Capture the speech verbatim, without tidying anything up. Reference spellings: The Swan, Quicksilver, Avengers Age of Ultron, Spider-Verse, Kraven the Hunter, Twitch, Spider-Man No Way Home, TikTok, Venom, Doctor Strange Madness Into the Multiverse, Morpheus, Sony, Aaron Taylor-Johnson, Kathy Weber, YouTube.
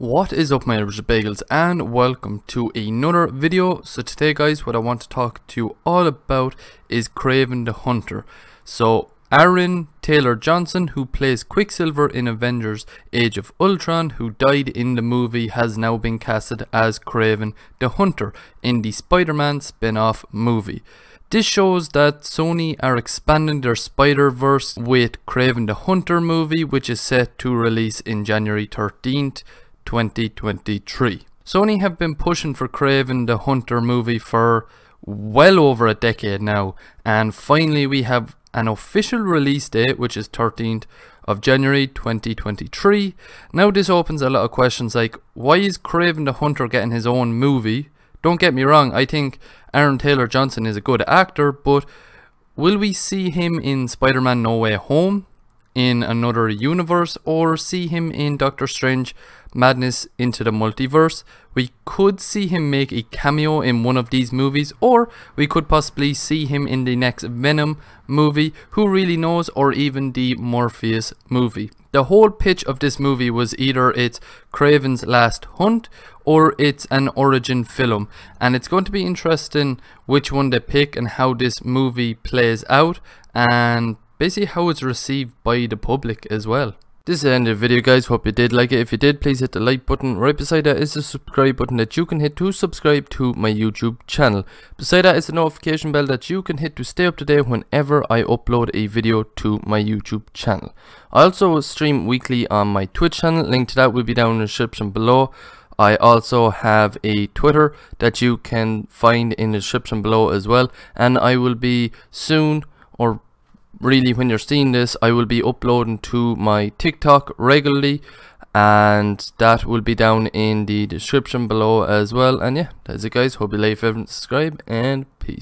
What is up, my original bagels, and welcome to another video. So today, guys, what I want to talk to you all about is Kraven the Hunter. So Aaron Taylor-Johnson, who plays Quicksilver in Avengers Age of Ultron, who died in the movie, has now been casted as Kraven the Hunter in the Spider-Man spin-off movie. This shows that Sony are expanding their Spider-Verse with Kraven the Hunter movie, which is set to release in January thirteenth, twenty twenty-three. Sony have been pushing for Kraven the Hunter movie for well over a decade now, and finally we have an official release date, which is thirteenth of January twenty twenty-three. Now this opens a lot of questions like, why is Kraven the Hunter getting his own movie? Don't get me wrong, I think Aaron Taylor-Johnson is a good actor, but will we see him in Spider-Man No Way Home in another universe, or see him in Doctor Strange Madness Into the Multiverse? We could see him make a cameo in one of these movies, or we could possibly see him in the next Venom movie, who really knows, or even the Morpheus movie. The whole pitch of this movie was either it's Kraven's last hunt or it's an origin film, and it's going to be interesting which one they pick and how this movie plays out and basically how it's received by the public as well. This is the end of the video, guys. Hope you did like it. If you did, please hit the like button. Right beside that is the subscribe button that you can hit to subscribe to my YouTube channel. Beside that is the notification bell that you can hit to stay up to date whenever I upload a video to my YouTube channel. I also stream weekly on my Twitch channel. Link to that will be down in the description below. I also have a Twitter that you can find in the description below as well. And I will be soon, or really when you're seeing this, I will be uploading to my TikTok regularly, and that will be down in the description below as well. And yeah, that's it, guys. Hope you like, favorite, subscribe, and peace.